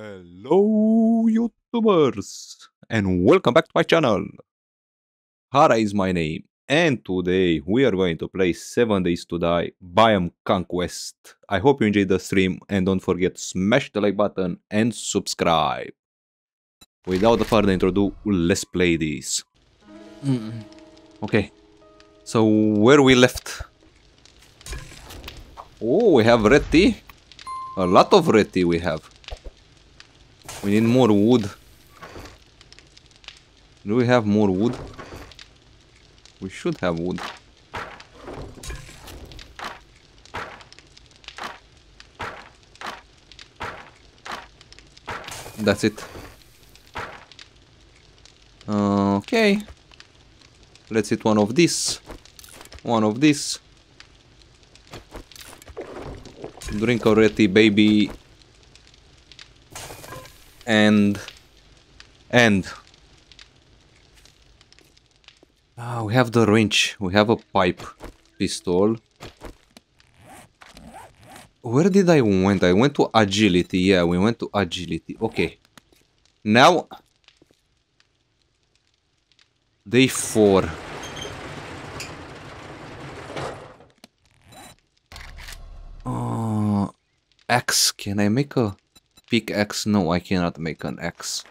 Hello YouTubers and welcome back to my channel. Hara is my name and today we are going to play 7 Days to Die Biome Conquest. I hope you enjoyed the stream and don't forget to smash the like button and subscribe. Without further ado, let's play this. Okay, so where we left? Oh, we have red tea. A lot of red tea we have. We need more wood. Do we have more wood? We should have wood. That's it. Okay. Let's hit one of these. One of these. Drink already, baby. And we have the wrench, we have a pipe, pistol. Where did I went? I went to agility, yeah, we went to agility, okay. Now, day 4. Axe, can I make a... pickaxe? No, I cannot make an axe.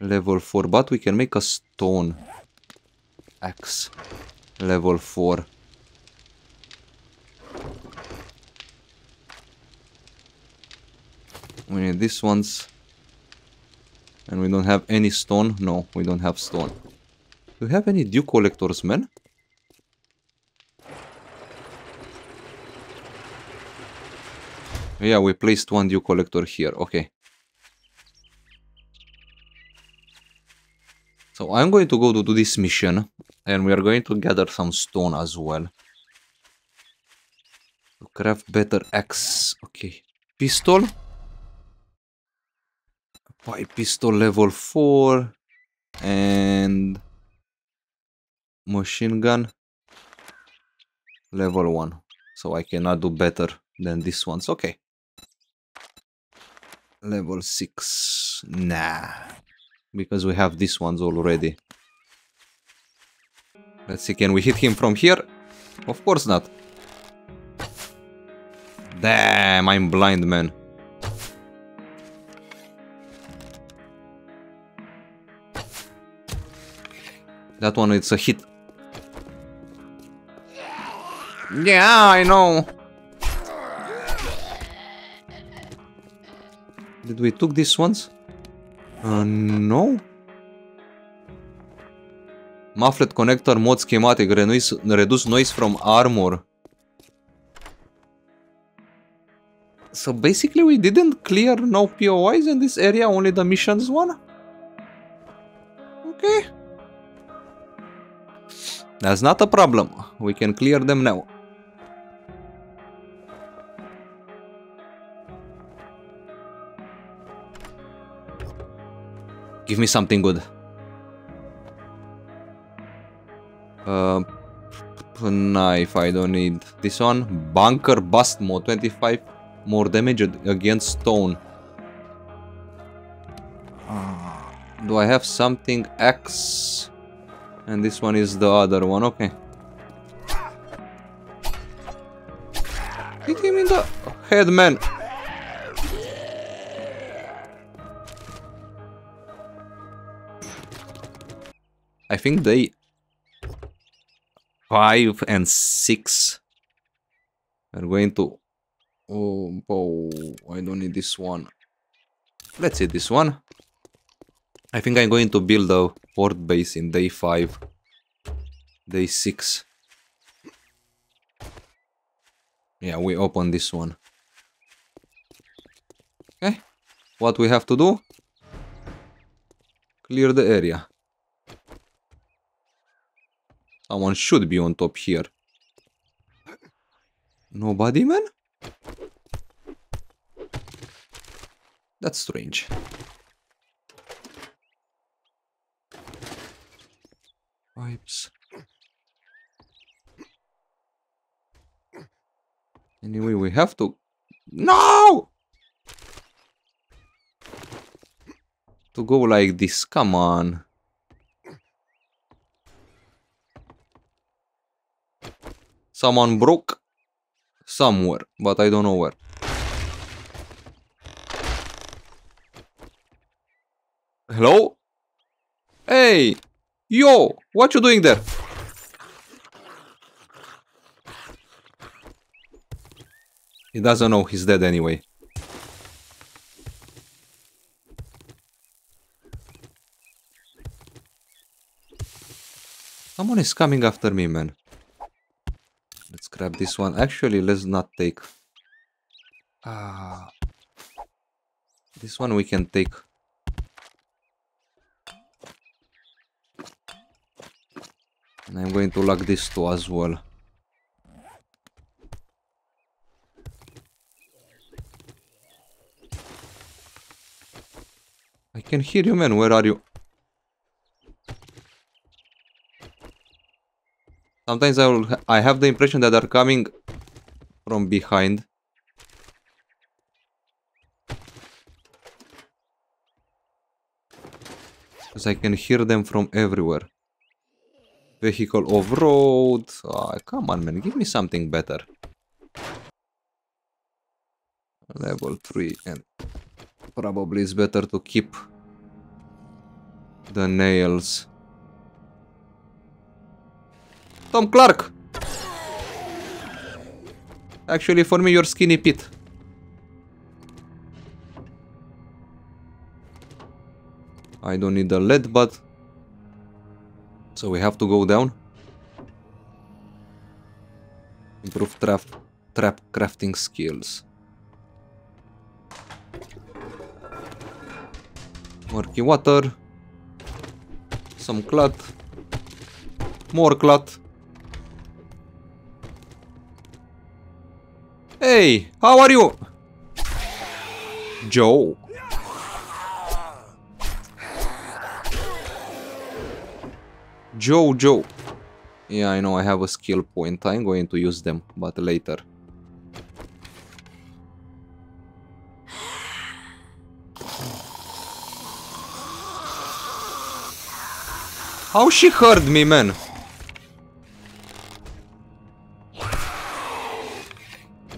Level 4, but we can make a stone axe. Level 4. We need these ones. And we don't have any stone. No, we don't have stone. Do you have any dew collectors, man? Yeah, we placed one dew collector here, okay. So I'm going to go to do this mission and we are going to gather some stone as well. To craft better axe, okay. Pistol. Pipe pistol level 4 and machine gun level 1. So I cannot do better than this one's, okay. Level 6, nah, because we have these ones already. Let's see, can we hit him from here? Of course not. Damn, I'm blind, man. That one, it's a hit. Yeah, I know. Did we took these ones? No. Mufflet connector mod schematic. Reduce noise from armor. So basically we didn't clear no POIs in this area, only the missions one? Okay. That's not a problem. We can clear them now. Give me something good. Knife, I don't need this one. Bunker Bust Mode, 25 more damage against stone. Do I have something? Axe. And this one is the other one, okay. Hit him in the head, man. I think they 5 and 6 are going to. Oh, I don't need this one. Let's hit this one. I think I'm going to build a port base in day 5, day 6. Yeah, we open this one. Okay, what we have to do? Clear the area. Someone should be on top here. Nobody, man? That's strange. Pipes. Anyway, we have to... No! to go like this, come on. Someone broke somewhere, but I don't know where. Hello? Hey! Yo! What you doing there? He doesn't know he's dead anyway. Someone is coming after me, man. Let's grab this one. Actually, let's not take... this one we can take. And I'm going to lock this too as well. I can hear you, man. Where are you? Sometimes I have the impression that they're coming from behind. Because I can hear them from everywhere. Vehicle off-road. Oh, come on, man. Give me something better. Level 3. And probably it's better to keep the nails. Tom Clark! Actually, for me, you're Skinny Pete. I don't need the lead, but... So we have to go down. Improve trap crafting skills. Murky water. Some cloth. More cloth. Hey, how are you? Joe. Joe. Yeah, I know I have a skill point. I'm going to use them, but later. How she heard me, man?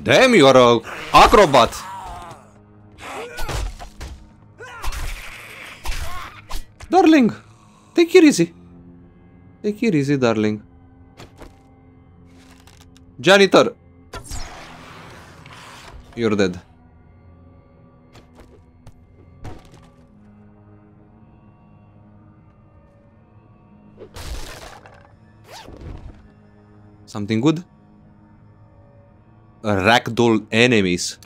Damn, you're a acrobat. Darling, take it easy. Take it easy, darling. Janitor. You're dead. Something good? Ragdoll enemies.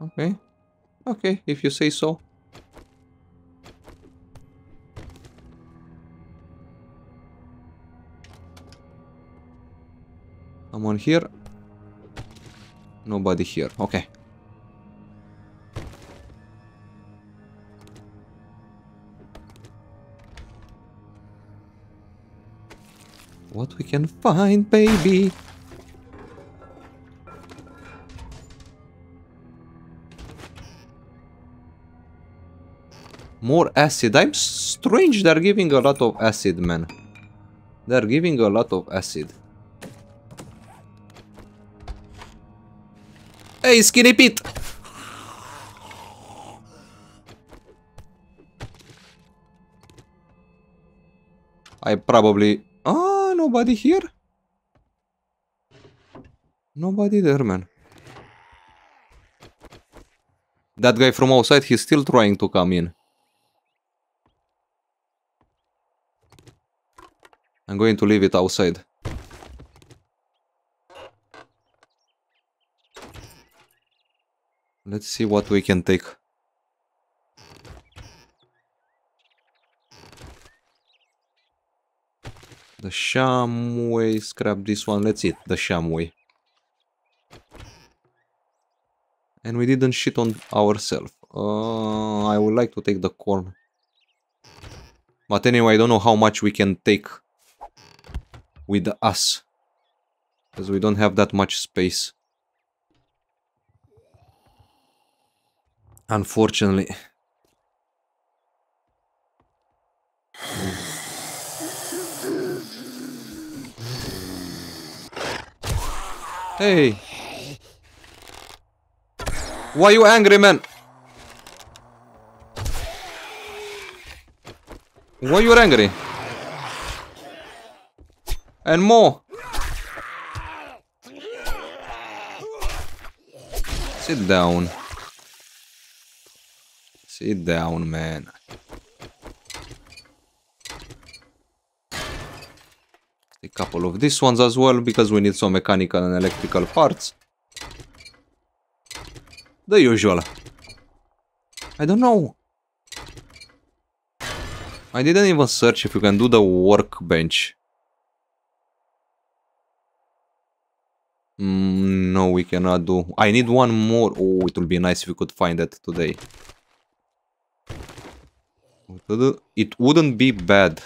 Okay. Okay, if you say so. Someone here. Nobody here. Okay. What we can find, baby. More acid. I'm strange they're giving a lot of acid, man. They're giving a lot of acid. Hey, Skinny Pete! I probably... Ah, nobody here? Nobody there, man. That guy from outside, he's still trying to come in. I'm going to leave it outside. Let's see what we can take. The Shamway, scrap this one, let's eat the Shamway. And we didn't shit on ourselves. I would like to take the corn. But anyway, I don't know how much we can take with us. Because we don't have that much space. Unfortunately. Hey. Why you angry, man? Why you angry? And more. Sit down. Sit down, man. A couple of these ones as well, because we need some mechanical and electrical parts. The usual. I don't know. I didn't even search if you can do the workbench. No, we cannot do. I need one more. Oh, it would be nice if we could find that today. It wouldn't be bad.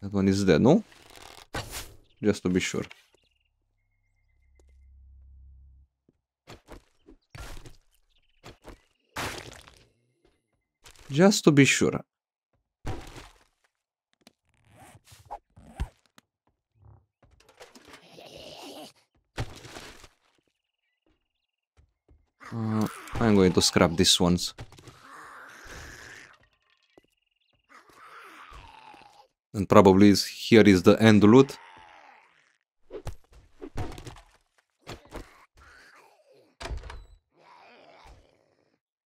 That one is there, no? Just to be sure. Just to be sure. I'm going to scrap these ones. And probably here is the end loot.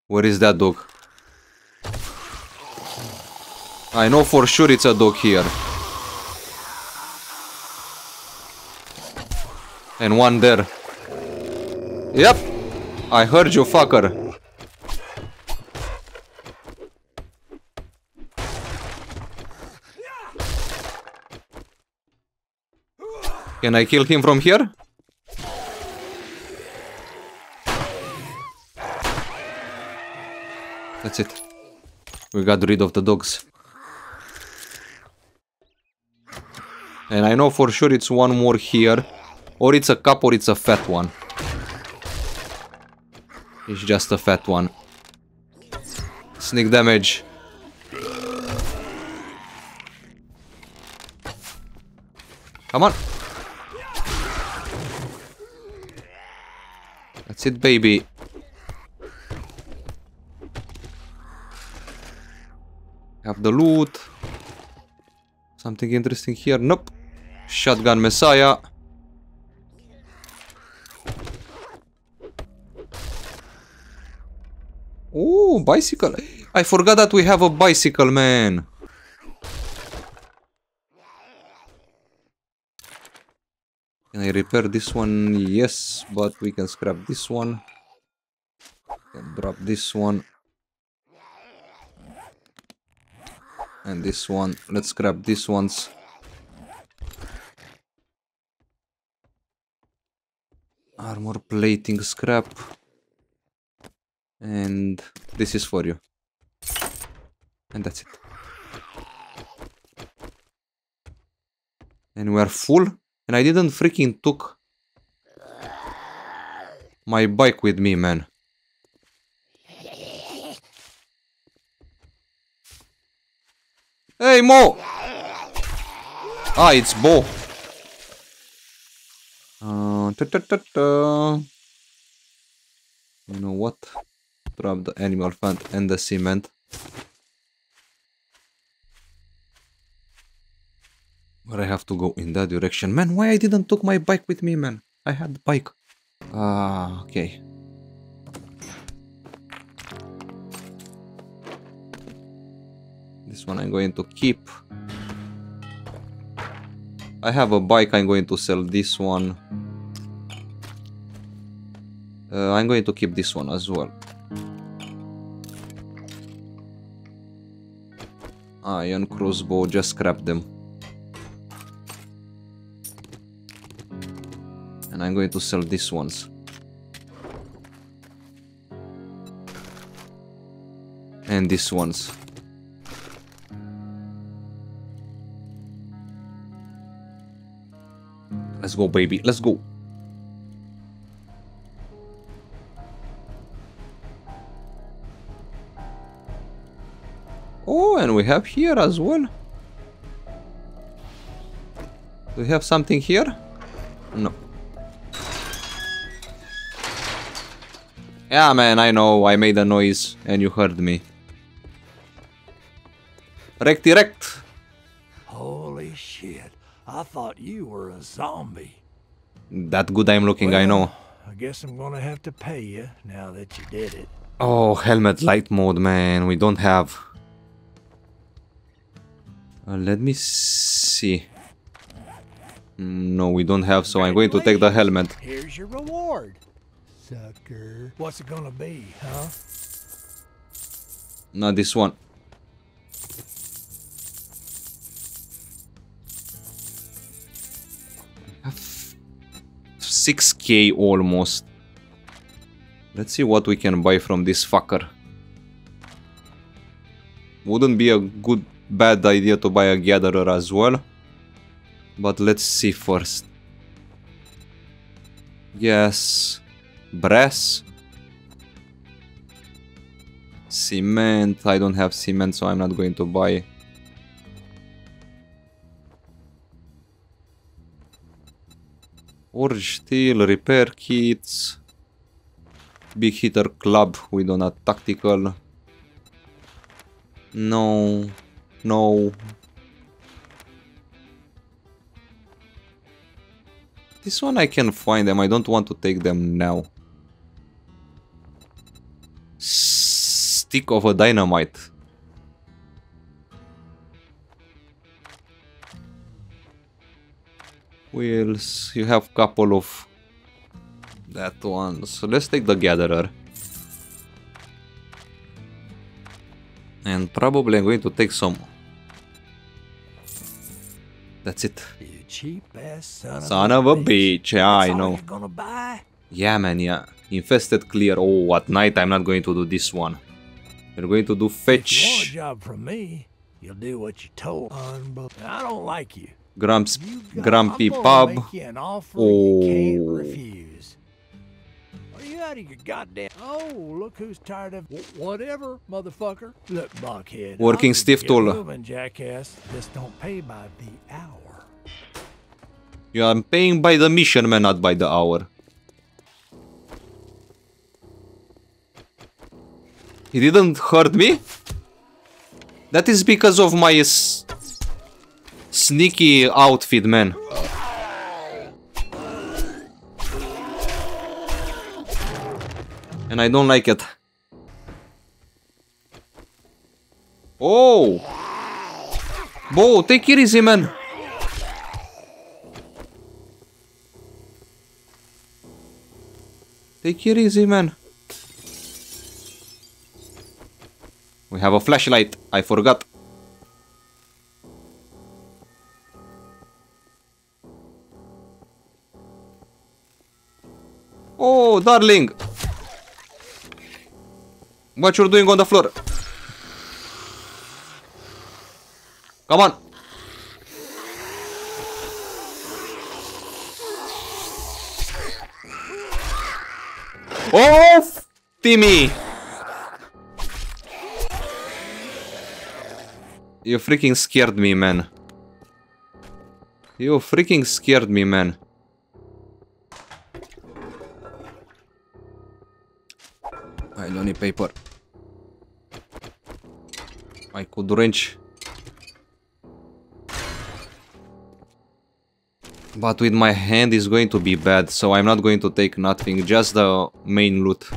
Where is that dog? I know for sure it's a dog here. And one there. Yep! I heard you, fucker. Can I kill him from here? That's it. We got rid of the dogs. And I know for sure it's one more here. Or it's a cup or it's a fat one. It's just a fat one. Sneak damage. Come on. That's it, baby. Have the loot. Something interesting here. Nope. Shotgun Messiah. Oh, bicycle. I forgot that we have a bicycle, man. Can I repair this one? Yes, but we can scrap this one. Can drop this one. And this one. Let's scrap these ones. Armor plating scrap. And this is for you. And that's it. And we are full. And I didn't freaking took my bike with me, man. Hey, Mo! Ah, it's Bo. You know what? Drop the animal fat and the cement. But I have to go in that direction. Man, why I didn't took my bike with me, man? I had the bike. Ah, okay. This one I'm going to keep. I have a bike, I'm going to sell this one. I'm going to keep this one as well. Iron crossbow, just scrap them. I'm going to sell these ones. And these ones. Let's go, baby. Let's go. Oh, and we have here as well. Do we have something here? No. Yeah, man, I know, I made a noise and you heard me. Recty rect! Holy shit, I thought you were a zombie. That good I'm looking, well, I know. I guess I'm gonna have to pay you now that you did it. Oh, helmet light mode, man, we don't have. Let me see. No, we don't have, so I'm going to take the helmet. Here's your reward. Sucker. What's it gonna be, huh? Not this one. I have 6K almost. Let's see what we can buy from this fucker. Wouldn't be a good, bad idea to buy a gatherer as well. But let's see first. Yes. Brass, cement. I don't have cement, so I'm not going to buy. Forge steel, repair kits, big hitter club. We don't have tactical. No, no. This one I can find them. I don't want to take them now. Stick of a dynamite. Wheels, you have couple of that one. So let's take the gatherer. And probably I'm going to take some. That's it. You cheap ass son of a bitch. Yeah, I know. Gonna buy? Yeah, man, yeah. Infested clear. Oh, at night I'm not going to do this one. We're going to do fetch. If you want a job from me, you'll do what you're told. I don't like you. Grumpy Pub. Oh. You can't refuse. Are you out of your goddamn... Oh, look who's tired of whatever, motherfucker. Look, Buckhead. Working stiff tool. Moving, jackass. Just don't pay by the hour. Yeah, I'm paying by the mission, man, not by the hour. He didn't hurt me? That is because of my sneaky outfit, man. And I don't like it. Oh! Bo, take it easy, man. Take it easy, man. We have a flashlight. I forgot. Oh, darling. What you're doing on the floor? Come on. Oh, Timmy. You freaking scared me, man. You freaking scared me, man. I don't need paper. I could wrench. But with my hand is going to be bad, so I'm not going to take nothing, just the main loot.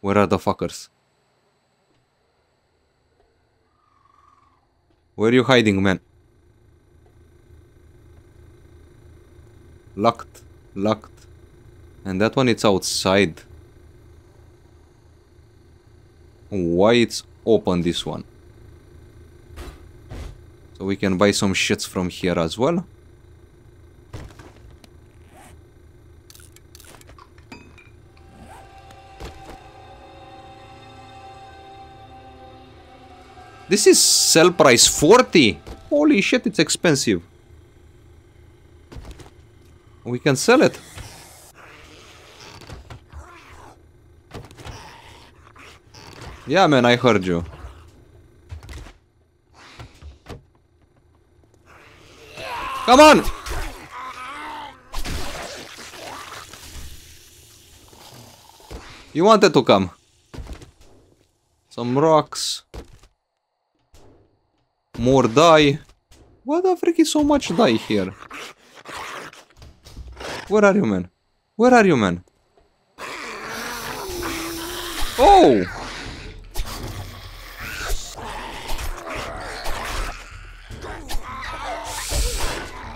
Where are the fuckers? Where are you hiding, man? Locked. Locked. And that one, it's outside. Why it's open, this one? So we can buy some shits from here as well. This is sell price 40. Holy shit, it's expensive. We can sell it. Yeah, man, I heard you. Come on! You wanted to come. Some rocks. More dye. What the frick is so much dye here? Where are you, man? Where are you, man? Oh!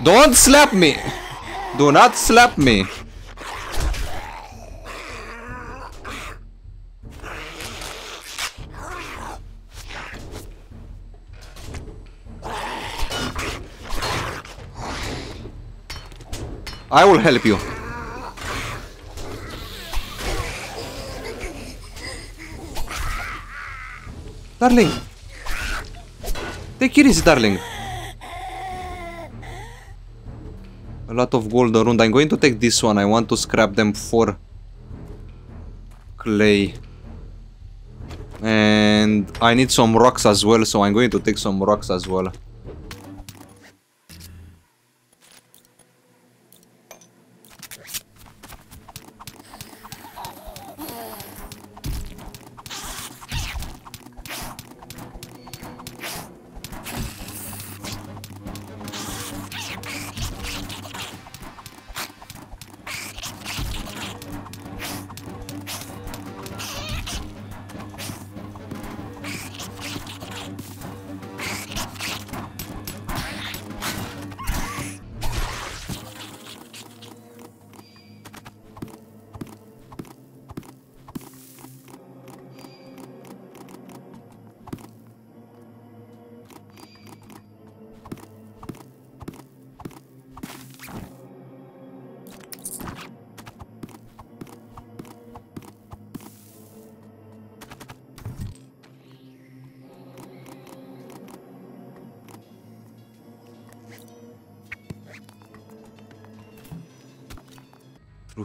Don't slap me! Do not slap me! I will help you. Darling! Take it easy, darling. A lot of gold around. I'm going to take this one. I want to scrap them for clay. And I need some rocks as well, so I'm going to take some rocks as well.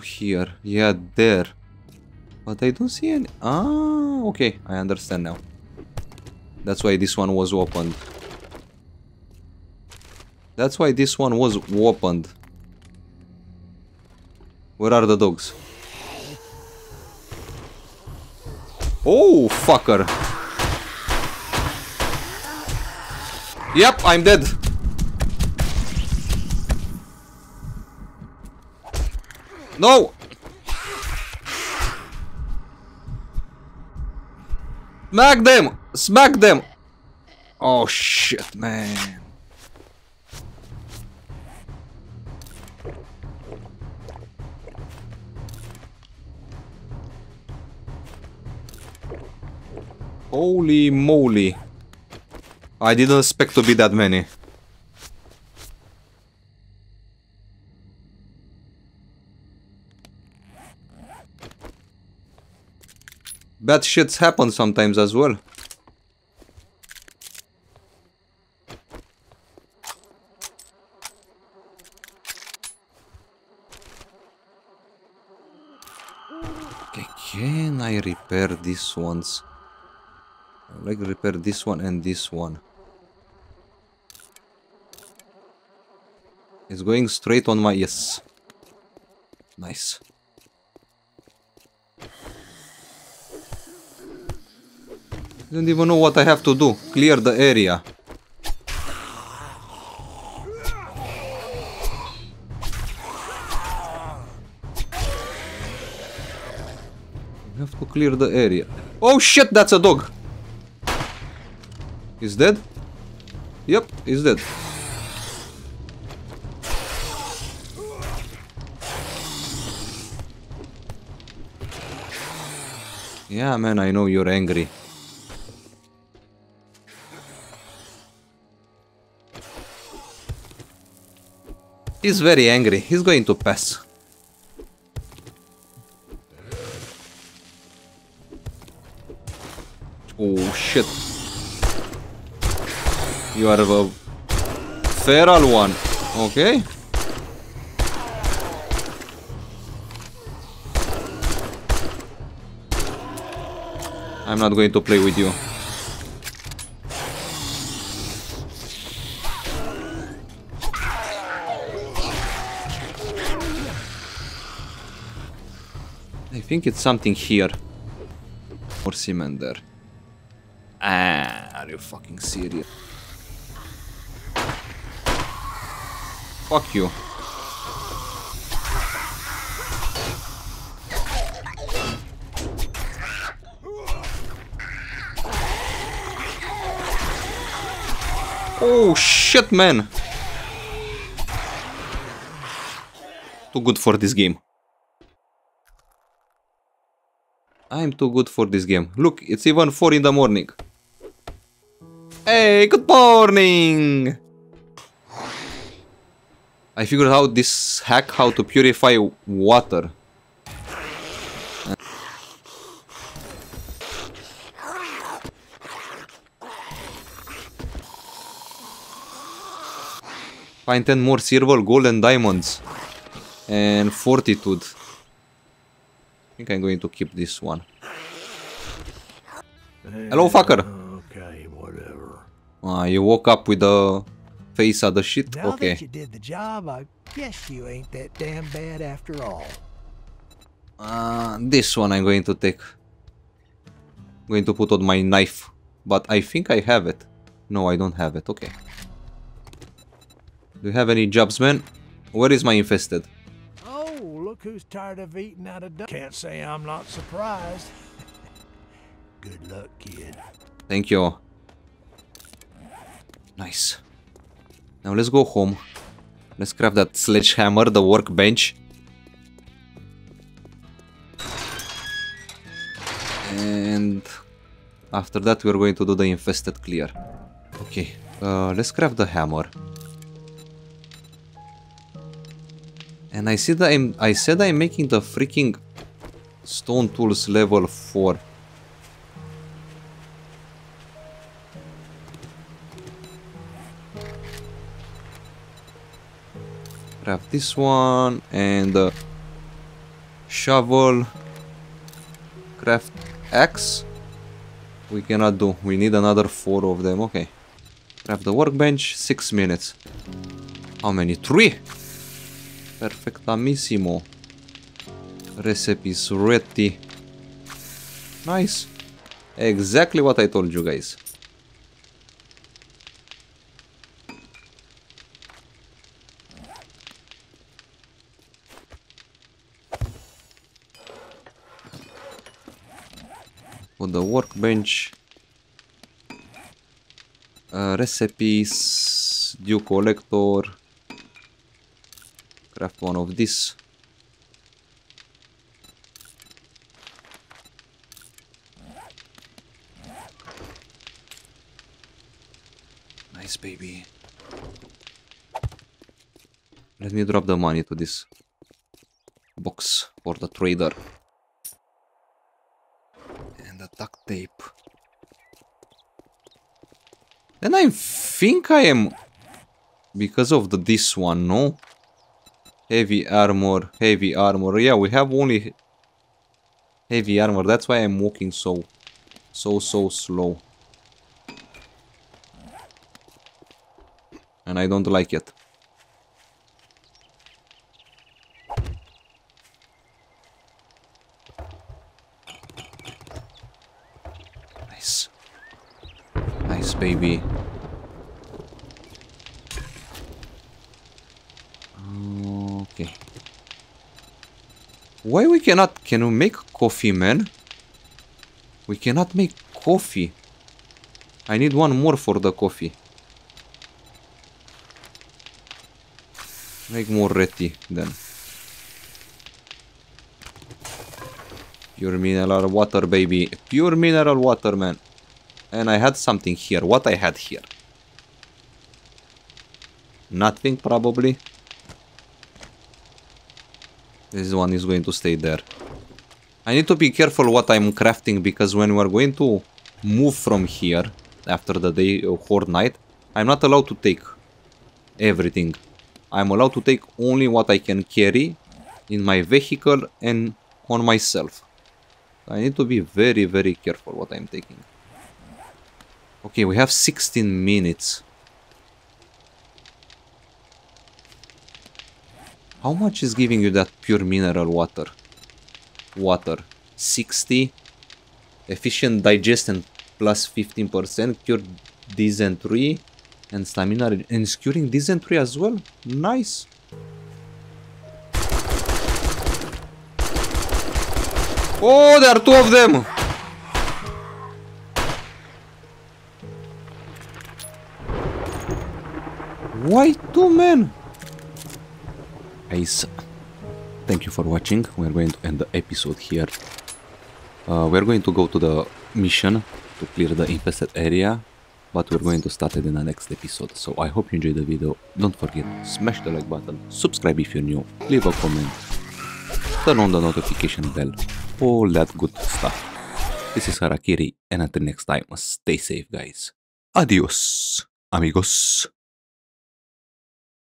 Here, yeah, there, but I don't see any. Ah, okay, I understand now. That's why this one was opened. That's why this one was opened. Where are the dogs? Oh, fucker. Yep, I'm dead. No! Smack them! Smack them! Oh shit, man. Holy moly. I didn't expect to be that many. Bad shits happen sometimes as well. Okay, can I repair these ones? I like repair this one and this one. It's going straight on my... yes. Nice. I don't even know what I have to do. Clear the area. I have to clear the area. Oh shit, that's a dog. He's dead? Yep, he's dead. Yeah, man, I know you're angry. He's very angry. He's going to pass. Oh, shit. You are a feral one. Okay. I'm not going to play with you. I think it's something here. Or cement there. Ah, are you fucking serious? Fuck you. Oh shit, man! Too good for this game. I'm too good for this game. Look, it's even 4 in the morning. Hey, good morning! I figured out this hack how to purify water. Find 10 more silver, gold and diamonds. And fortitude. I think I'm going to keep this one. Hello, fucker! Okay, whatever. You woke up with the face of the shit? Now okay. That you did the job, I guess you ain't that damn bad after all. This one I'm going to take. I'm going to put on my knife. But I think I have it. No, I don't have it. Okay. Do you have any jobs, man? Where is my infested? Oh, look who's tired of eating out of duck. Can't say I'm not surprised. Good luck, kid. Thank you. Nice. Now let's go home. Let's craft that sledgehammer, the workbench. And after that we're going to do the infested clear. Okay, let's craft the hammer. And I see that I said I'm making the freaking stone tools level 4. Grab this one and shovel. Craft axe. We cannot do. We need another 4 of them. Okay. Craft the workbench. 6 minutes. How many? 3. Perfectamissimo. Recipes ready. Nice. Exactly what I told you guys. On the workbench. Recipes. Dew collector. Craft one of this. Nice, baby. Let me drop the money to this box for the trader. And the duct tape. And I think I am... Because of the this one, no? Heavy armor, heavy armor. Yeah, we have only heavy armor. That's why I'm walking so slow. And I don't like it. Nice. Nice, baby. Why we cannot... Can we make coffee, man? We cannot make coffee. I need one more for the coffee. Make more ratty then. Pure mineral water, baby. Pure mineral water, man. And I had something here. What I had here? Nothing, probably. This one is going to stay there. I need to be careful what I'm crafting, because when we're going to move from here after the day of Horde Night, I'm not allowed to take everything. I'm allowed to take only what I can carry in my vehicle and on myself. I need to be very, very careful what I'm taking. Okay, we have 16 minutes. How much is giving you that pure mineral water? 60. Efficient digestion plus 15%. Cure dysentery and stamina. And it's curing dysentery as well? Nice. Oh, there are two of them. Why two men? Guys, thank you for watching. We're going to end the episode here. We're going to go to the mission to clear the infested area, but we're going to start it in the next episode. So I hope you enjoyed the video. Don't forget, smash the like button, subscribe if you're new, leave a comment, turn on the notification bell, all that good stuff. This is Harakiri, and until next time, stay safe, guys. Adios, amigos.